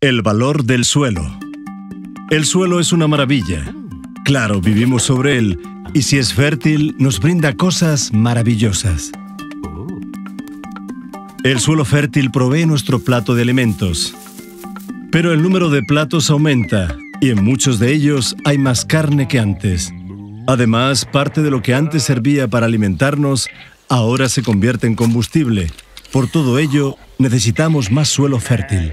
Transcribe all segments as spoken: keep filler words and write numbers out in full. El valor del suelo. El suelo es una maravilla. Claro, vivimos sobre él, y si es fértil, nos brinda cosas maravillosas. El suelo fértil provee nuestro plato de alimentos. Pero el número de platos aumenta, y en muchos de ellos hay más carne que antes. Además, parte de lo que antes servía para alimentarnos, ahora se convierte en combustible. Por todo ello, necesitamos más suelo fértil.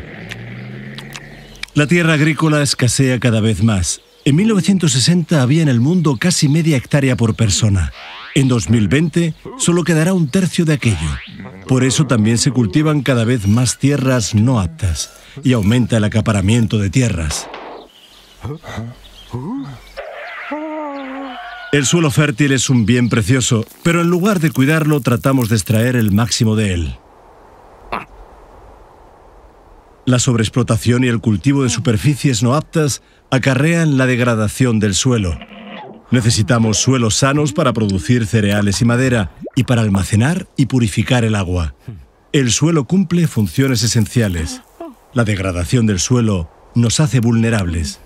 La tierra agrícola escasea cada vez más. En mil novecientos sesenta había en el mundo casi media hectárea por persona. En dos mil veinte solo quedará un tercio de aquello. Por eso también se cultivan cada vez más tierras no aptas y aumenta el acaparamiento de tierras. El suelo fértil es un bien precioso, pero en lugar de cuidarlo tratamos de extraer el máximo de él. La sobreexplotación y el cultivo de superficies no aptas acarrean la degradación del suelo. Necesitamos suelos sanos para producir cereales y madera y para almacenar y purificar el agua. El suelo cumple funciones esenciales. La degradación del suelo nos hace vulnerables.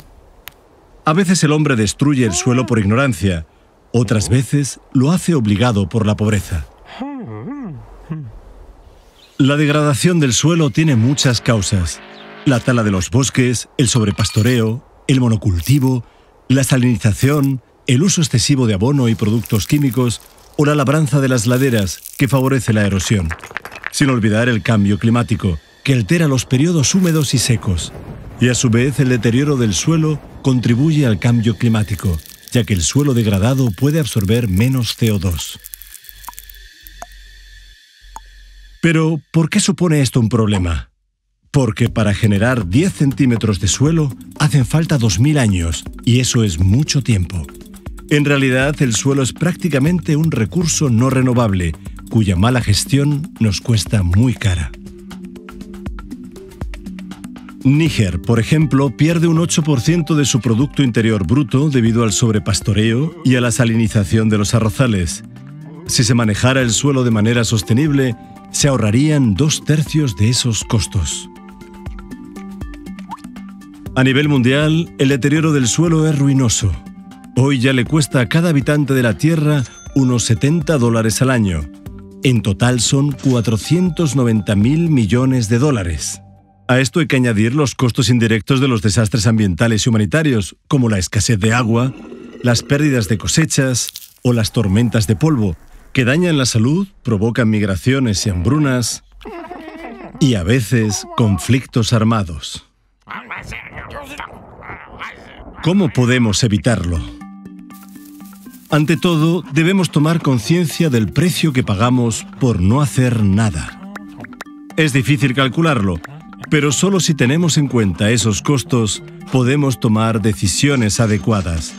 A veces el hombre destruye el suelo por ignorancia, otras veces lo hace obligado por la pobreza. La degradación del suelo tiene muchas causas. La tala de los bosques, el sobrepastoreo, el monocultivo, la salinización, el uso excesivo de abono y productos químicos o la labranza de las laderas, que favorece la erosión. Sin olvidar el cambio climático, que altera los periodos húmedos y secos. Y a su vez el deterioro del suelo contribuye al cambio climático, ya que el suelo degradado puede absorber menos C O dos. Pero, ¿por qué supone esto un problema? Porque para generar diez centímetros de suelo hacen falta dos mil años, y eso es mucho tiempo. En realidad, el suelo es prácticamente un recurso no renovable, cuya mala gestión nos cuesta muy cara. Níger, por ejemplo, pierde un ocho por ciento de su Producto Interior Bruto debido al sobrepastoreo y a la salinización de los arrozales. Si se manejara el suelo de manera sostenible, se ahorrarían dos tercios de esos costos. A nivel mundial, el deterioro del suelo es ruinoso. Hoy ya le cuesta a cada habitante de la Tierra unos setenta dólares al año. En total son cuatrocientos noventa mil millones de dólares. A esto hay que añadir los costos indirectos de los desastres ambientales y humanitarios, como la escasez de agua, las pérdidas de cosechas o las tormentas de polvo, que dañan la salud, provocan migraciones y hambrunas, y a veces conflictos armados. ¿Cómo podemos evitarlo? Ante todo, debemos tomar conciencia del precio que pagamos por no hacer nada. Es difícil calcularlo, pero solo si tenemos en cuenta esos costos, podemos tomar decisiones adecuadas.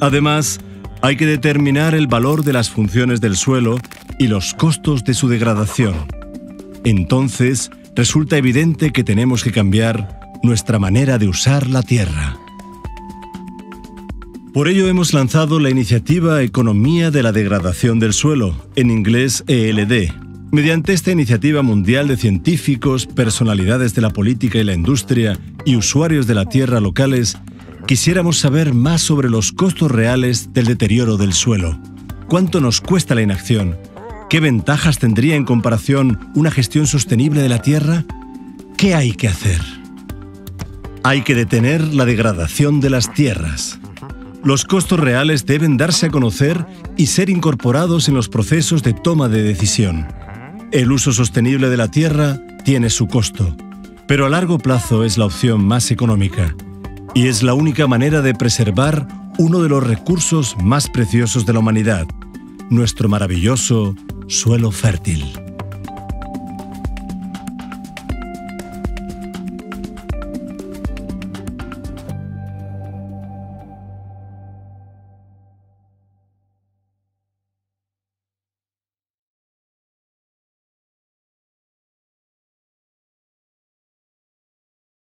Además, hay que determinar el valor de las funciones del suelo y los costos de su degradación. Entonces, resulta evidente que tenemos que cambiar nuestra manera de usar la tierra. Por ello hemos lanzado la iniciativa Economía de la Degradación del Suelo, en inglés E L D. Mediante esta iniciativa mundial de científicos, personalidades de la política y la industria y usuarios de la tierra locales, quisiéramos saber más sobre los costos reales del deterioro del suelo. ¿Cuánto nos cuesta la inacción? ¿Qué ventajas tendría en comparación una gestión sostenible de la tierra? ¿Qué hay que hacer? Hay que detener la degradación de las tierras. Los costos reales deben darse a conocer y ser incorporados en los procesos de toma de decisión. El uso sostenible de la tierra tiene su costo, pero a largo plazo es la opción más económica. Y es la única manera de preservar uno de los recursos más preciosos de la humanidad, nuestro maravilloso suelo fértil.